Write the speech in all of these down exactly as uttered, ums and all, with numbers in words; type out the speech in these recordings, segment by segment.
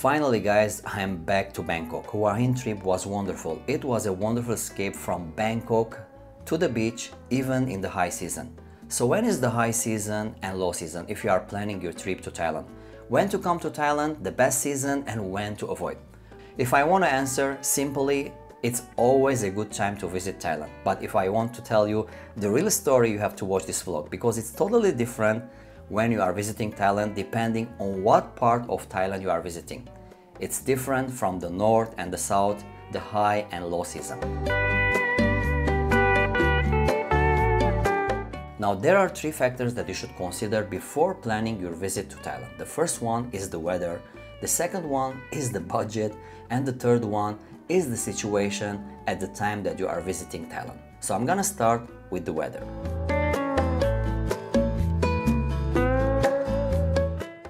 Finally guys, I am back to Bangkok. Hua Hin trip was wonderful. It was a wonderful escape from Bangkok to the beach, even in the high season. So when is the high season and low season if you are planning your trip to Thailand? When to come to Thailand, the best season, and when to avoid? If I want to answer simply, it's always a good time to visit Thailand. But if I want to tell you the real story, you have to watch this vlog, because it's totally different when you are visiting Thailand depending on what part of Thailand you are visiting. It's different from the north and the south, the high and low season. Now there are three factors that you should consider before planning your visit to Thailand. The first one is the weather, the second one is the budget, and the third one is the situation at the time that you are visiting Thailand. So I'm gonna start with the weather.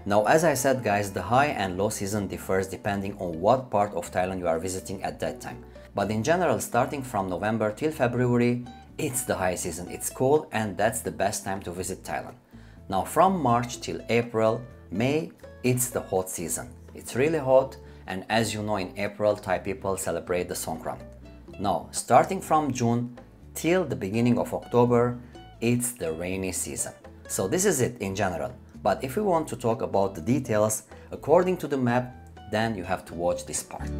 Now, as I said guys, the high and low season differs depending on what part of Thailand you are visiting at that time. But in general, starting from November till February, it's the high season, it's cool, and that's the best time to visit Thailand. Now from March till April, May, it's the hot season. It's really hot. And as you know, in April, Thai people celebrate the Songkran. Now, starting from June till the beginning of October, it's the rainy season. So this is it in general. But if we want to talk about the details according to the map, then you have to watch this part.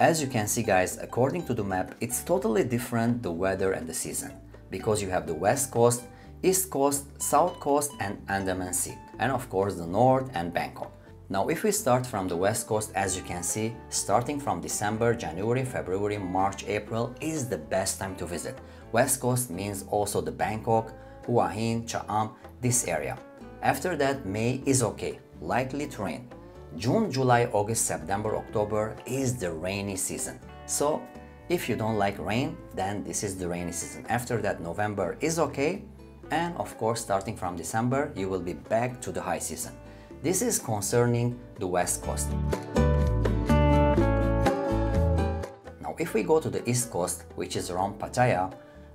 As you can see guys, according to the map, it's totally different, the weather and the season, because you have the West Coast, East Coast, South Coast, and Andaman Sea, and of course the North and Bangkok. Now if we start from the West Coast, as you can see, starting from December, January, February, March, April is the best time to visit. West Coast means also the Bangkok, Hua Hin, Cha'am, this area. After that, May is okay, likely to rain. June, July, August, September, October is the rainy season. So if you don't like rain, then this is the rainy season. After that, November is okay. And of course, starting from December, you will be back to the high season. This is concerning the West Coast. Now, if we go to the East Coast, which is around Pattaya,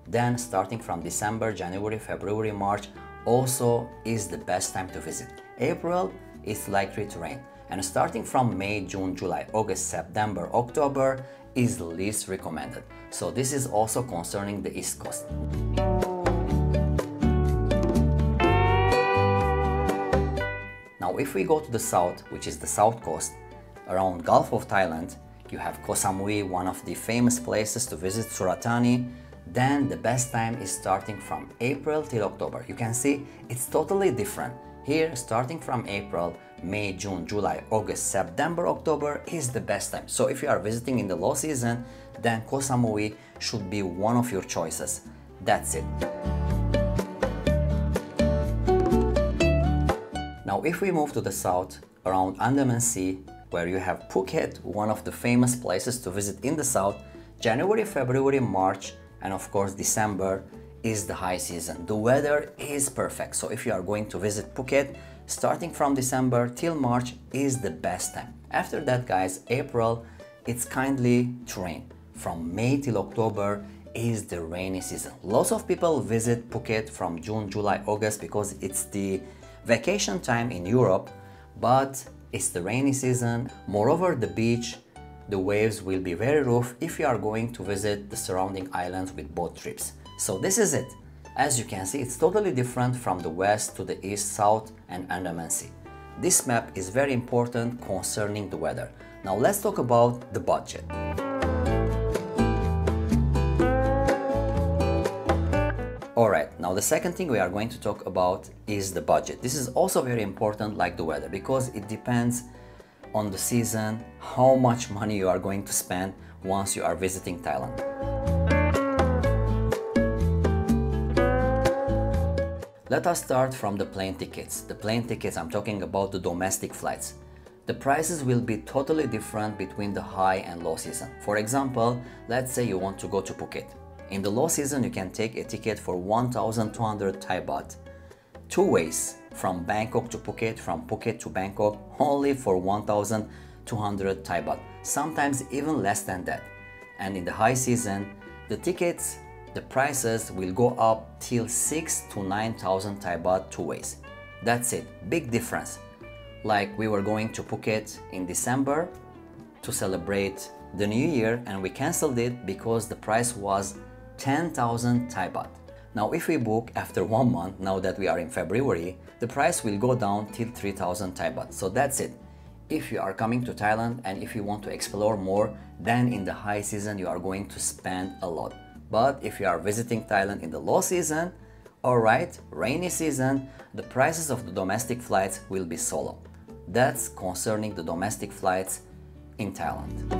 then starting from December, January, February, March, also is the best time to visit. April is likely to rain. And starting from May, June, July, August, September, October is least recommended. So this is also concerning the East Coast. Now if we go to the south, which is the south coast, around Gulf of Thailand, you have Koh Samui, one of the famous places to visit, Suratani, then the best time is starting from April till October. You can see it's totally different. Here, starting from April, May, June, July, August, September, October is the best time. So if you are visiting in the low season, then Koh Samui should be one of your choices. That's it. Now if we move to the south, around Andaman Sea, where you have Phuket, one of the famous places to visit in the south, January, February, March, and of course December is the high season. The weather is perfect, so if you are going to visit Phuket, starting from December till March is the best time. After that guys, April, it's kindly to rain. From May till October is the rainy season. Lots of people visit Phuket from June, July, August because it's the vacation time in Europe, but it's the rainy season. Moreover, the beach, the waves will be very rough if you are going to visit the surrounding islands with boat trips. So this is it. As you can see, it's totally different from the west to the east, south, and Andaman Sea. This map is very important concerning the weather. Now let's talk about the budget. Alright, now the second thing we are going to talk about is the budget. This is also very important like the weather, because it depends on the season, how much money you are going to spend once you are visiting Thailand. Let us start from the plane tickets. The plane tickets, I'm talking about the domestic flights. The prices will be totally different between the high and low season. For example, let's say you want to go to Phuket. In the low season, you can take a ticket for one thousand two hundred Thai baht, two ways, from Bangkok to Phuket, from Phuket to Bangkok, only for one thousand two hundred Thai baht, sometimes even less than that. And in the high season, the tickets, the prices will go up till six to nine thousand Thai baht two ways. That's it, big difference. Like we were going to Phuket in December to celebrate the new year and we cancelled it because the price was ten thousand Thai baht. Now if we book after one month, now that we are in February, the price will go down till three thousand Thai baht. So that's it. If you are coming to Thailand and if you want to explore more, then in the high season you are going to spend a lot. But if you are visiting Thailand in the low season, alright, rainy season, the prices of the domestic flights will be so low. That's concerning the domestic flights in Thailand.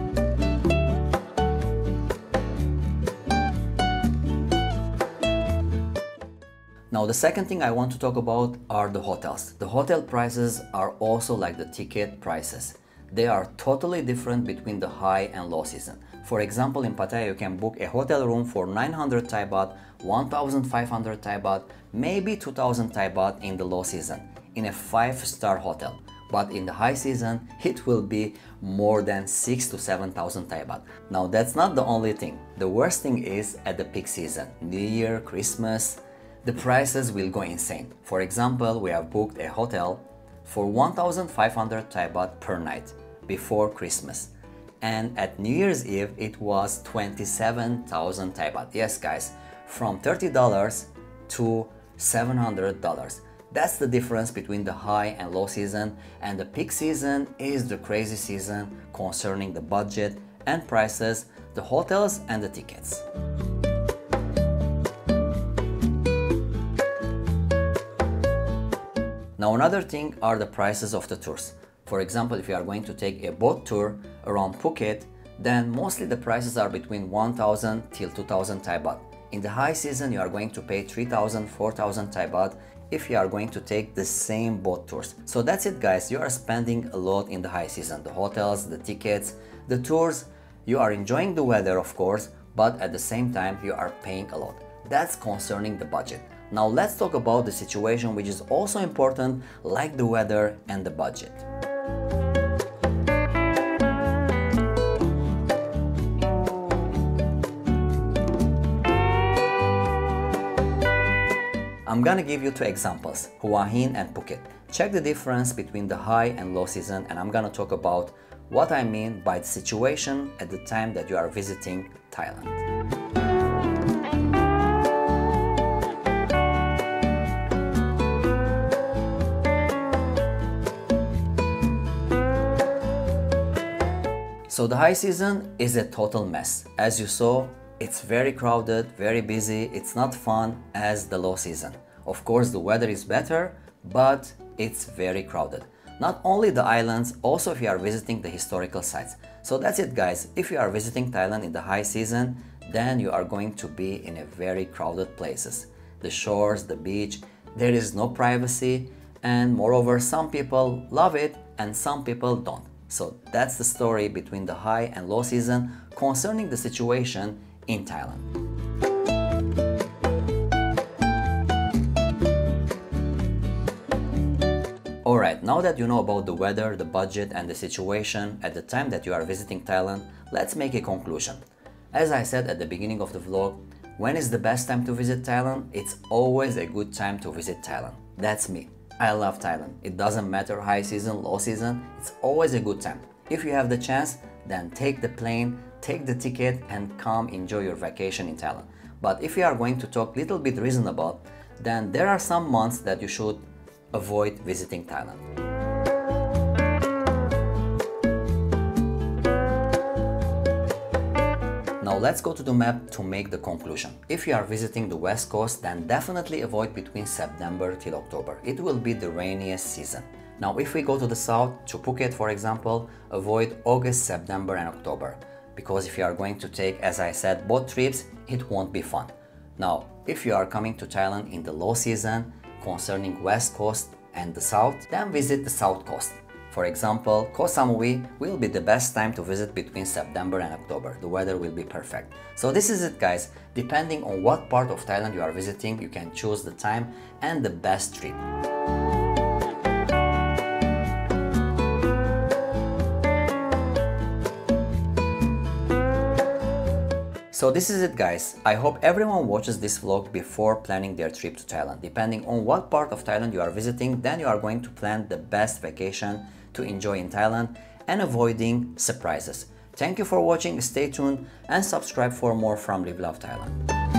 Now the second thing I want to talk about are the hotels. The hotel prices are also like the ticket prices. They are totally different between the high and low season. For example, in Pattaya you can book a hotel room for nine hundred Thai baht, one thousand five hundred Thai baht, maybe two thousand Thai baht in the low season, in a five-star hotel. But in the high season, it will be more than six to seven thousand Thai baht. Now that's not the only thing. The worst thing is at the peak season, New Year, Christmas, the prices will go insane. For example, we have booked a hotel for one thousand five hundred Thai baht per night before Christmas. And at New Year's Eve, it was twenty-seven thousand Thai baht. Yes, guys, from thirty dollars to seven hundred dollars. That's the difference between the high and low season, and the peak season is the crazy season concerning the budget and prices, the hotels and the tickets. Now another thing are the prices of the tours. For example, if you are going to take a boat tour around Phuket, then mostly the prices are between one thousand till two thousand Thai baht. In the high season, you are going to pay three thousand, four thousand Thai baht if you are going to take the same boat tours. So that's it, guys. You are spending a lot in the high season. The hotels, the tickets, the tours. You are enjoying the weather, of course, but at the same time, you are paying a lot. That's concerning the budget. Now let's talk about the situation, which is also important, like the weather and the budget. I'm gonna give you two examples, Hua Hin and Phuket. Check the difference between the high and low season, and I'm gonna talk about what I mean by the situation at the time that you are visiting Thailand. So the high season is a total mess. As you saw, it's very crowded, very busy, it's not fun as the low season. Of course, the weather is better, but it's very crowded. Not only the islands, also if you are visiting the historical sites. So that's it, guys. If you are visiting Thailand in the high season, then you are going to be in a very crowded places. The shores, the beach, there is no privacy, and moreover, some people love it and some people don't. So that's the story between the high and low season concerning the situation in Thailand. Alright, now that you know about the weather, the budget and the situation at the time that you are visiting Thailand, let's make a conclusion. As I said at the beginning of the vlog, when is the best time to visit Thailand? It's always a good time to visit Thailand. That's me. I love Thailand. It doesn't matter high season, low season, it's always a good time. If you have the chance, then take the plane, take the ticket and come enjoy your vacation in Thailand. But if you are going to talk a little bit reasonable, then there are some months that you should avoid visiting Thailand. Now let's go to the map to make the conclusion. If you are visiting the west coast, then definitely avoid between September till October. It will be the rainiest season. Now if we go to the south, to Phuket for example, avoid August, September and October. Because if you are going to take, as I said, boat trips, it won't be fun. Now, if you are coming to Thailand in the low season, concerning west coast and the south, then visit the south coast. For example, Koh Samui will be the best time to visit between September and October. The weather will be perfect. So this is it, guys. Depending on what part of Thailand you are visiting, you can choose the time and the best trip. So this is it, guys. I hope everyone watches this vlog before planning their trip to Thailand. Depending on what part of Thailand you are visiting, then you are going to plan the best vacation to enjoy in Thailand and avoiding surprises. Thank you for watching, stay tuned and subscribe for more from Live Love Thailand.